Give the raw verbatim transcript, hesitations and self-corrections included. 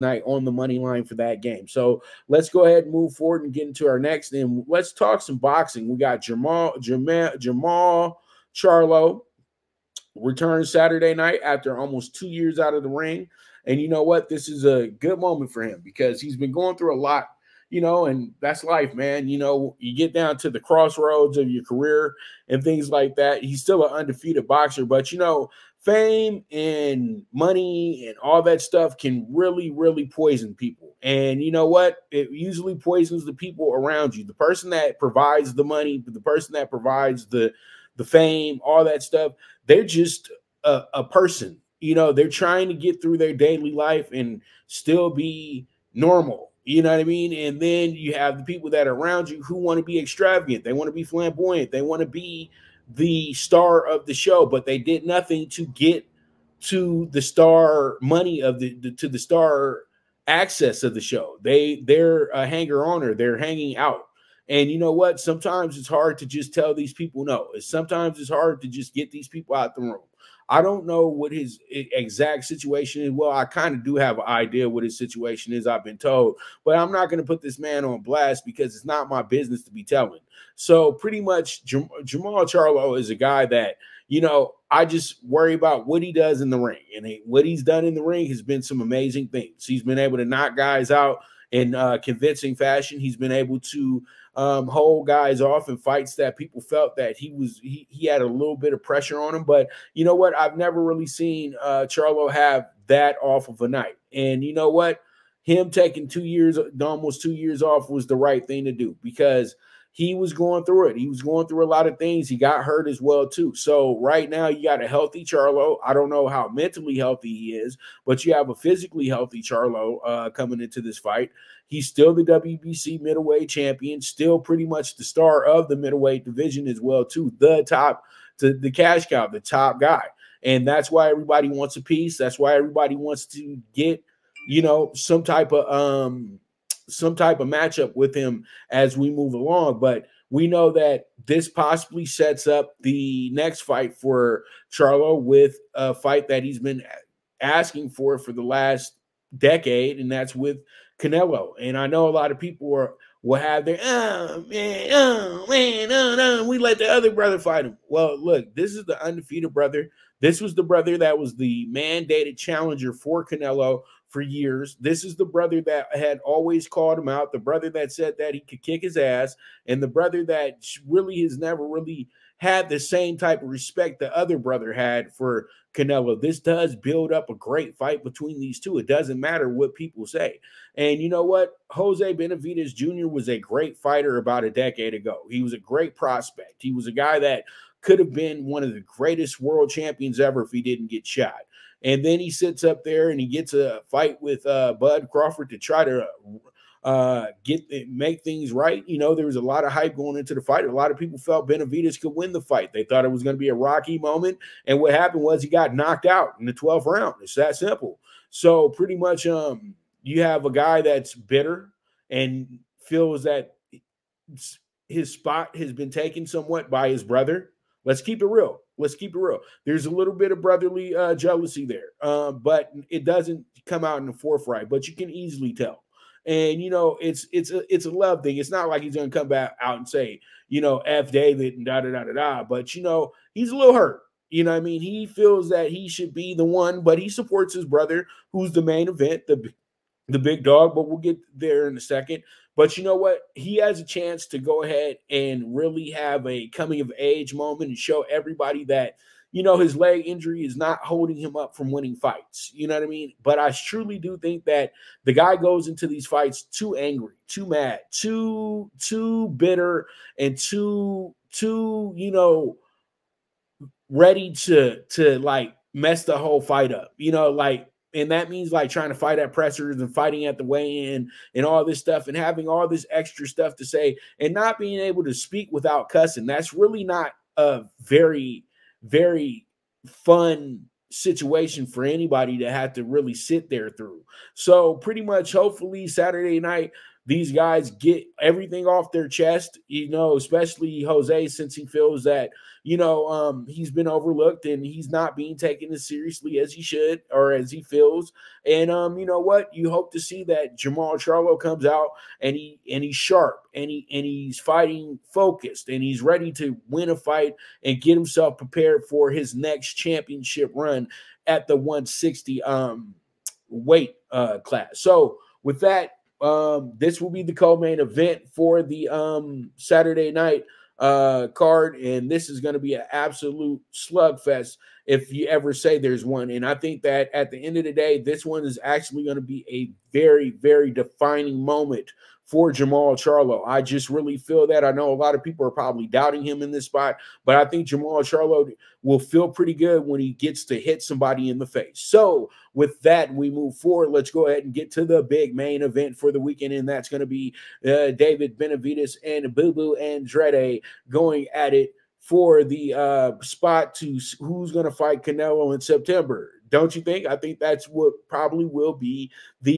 night on the money line for that game. So let's go ahead and move forward and get into our next. And let's talk some boxing. We got Jermall, Jermall, Jermall Charlo returns Saturday night after almost two years out of the ring. And you know what? This is a good moment for him because he's been going through a lot, you know, and that's life, man. You know, you get down to the crossroads of your career and things like that. He's still an undefeated boxer, but, you know, fame and money and all that stuff can really, really poison people. And you know what? It usually poisons the people around you. The person that provides the money, the person that provides the, the fame, all that stuff, they're just a, a person. You know, they're trying to get through their daily life and still be normal. You know what I mean? And then you have the people that are around you who want to be extravagant. They want to be flamboyant. They want to be the star of the show, but they did nothing to get to the star money of the, the to the star access of the show. They, they're a hanger-oner. They're hanging out. And you know what? Sometimes it's hard to just tell these people no. Sometimes it's hard to just get these people out the room. I don't know what his exact situation is. Well, I kind of do have an idea what his situation is, I've been told. But I'm not going to put this man on blast because it's not my business to be telling. So pretty much Jermall Charlo is a guy that, you know, I just worry about what he does in the ring. And he, what he's done in the ring has been some amazing things. He's been able to knock guys out in uh, convincing fashion. He's been able to um, hold guys off in fights that people felt that he was, he, he had a little bit of pressure on him. But you know what? I've never really seen uh, Charlo have that off of a night. And you know what? Him taking two years, almost two years off was the right thing to do because he was going through it. He was going through a lot of things. He got hurt as well, too. So right now you got a healthy Charlo. I don't know how mentally healthy he is, but you have a physically healthy Charlo uh, coming into this fight. He's still the W B C middleweight champion, still pretty much the star of the middleweight division as well, too. The top, to the cash cow, the top guy. And that's why everybody wants a piece. That's why everybody wants to get, you know, some type of um. some type of matchup with him as we move along. But we know that this possibly sets up the next fight for Charlo with a fight that he's been asking for for the last decade, and that's with Canelo. And I know a lot of people are, will have their, oh, man, oh, man, oh, no, we let the other brother fight him. Well, look, this is the undefeated brother. This was the brother that was the mandated challenger for Canelo for years. This is the brother that had always called him out, the brother that said that he could kick his ass, and the brother that really has never really had the same type of respect the other brother had for Canelo. This does build up a great fight between these two. It doesn't matter what people say. And you know what? Jose Benavidez Junior was a great fighter about a decade ago. He was a great prospect. He was a guy that could have been one of the greatest world champions ever if he didn't get shot. And then he sits up there and he gets a fight with uh, Bud Crawford to try to uh, get make things right. You know, there was a lot of hype going into the fight. A lot of people felt Benavidez could win the fight. They thought it was going to be a rocky moment. And what happened was he got knocked out in the twelfth round. It's that simple. So pretty much um, you have a guy that's bitter and feels that his spot has been taken somewhat by his brother. Let's keep it real. Let's keep it real. There's a little bit of brotherly uh, jealousy there, uh, but it doesn't come out in the forefront, but you can easily tell. And, you know, it's it's a, it's a love thing. It's not like he's going to come back out and say, you know, F David and da-da-da-da-da, but, you know, he's a little hurt. You know what I mean? He feels that he should be the one, but he supports his brother, who's the main event, the, the big dog, but we'll get there in a second. But you know what? He has a chance to go ahead and really have a coming-of-age moment and show everybody that, you know, his leg injury is not holding him up from winning fights. You know what I mean? But I truly do think that the guy goes into these fights too angry, too mad, too too bitter, and too, too you know, ready to, to like, mess the whole fight up. You know, like, and that means like trying to fight at pressers and fighting at the weigh-in and all this stuff and having all this extra stuff to say and not being able to speak without cussing. That's really not a very, very fun situation for anybody to have to really sit there through. So pretty much hopefully Saturday night, these guys get everything off their chest, you know, especially Jose, since he feels that, you know, um, he's been overlooked and he's not being taken as seriously as he should or as he feels. And, um, you know what, you hope to see that Jermall Charlo comes out and he and he's sharp and, he, and he's fighting focused and he's ready to win a fight and get himself prepared for his next championship run at the one sixty um, weight uh, class. So with that, Um, this will be the co-main event for the um, Saturday night uh, card, and this is going to be an absolute slugfest if you ever say there's one. And I think that at the end of the day, this one is actually going to be a very, very defining moment for Jermall Charlo. I just really feel that. I know a lot of people are probably doubting him in this spot, but I think Jermall Charlo will feel pretty good when he gets to hit somebody in the face. So with that, we move forward. Let's go ahead and get to the big main event for the weekend, and that's going to be uh, David Benavidez and Boo Boo Andrade going at it for the uh, spot to who's going to fight Canelo in September. Don't you think? I think that's what probably will be the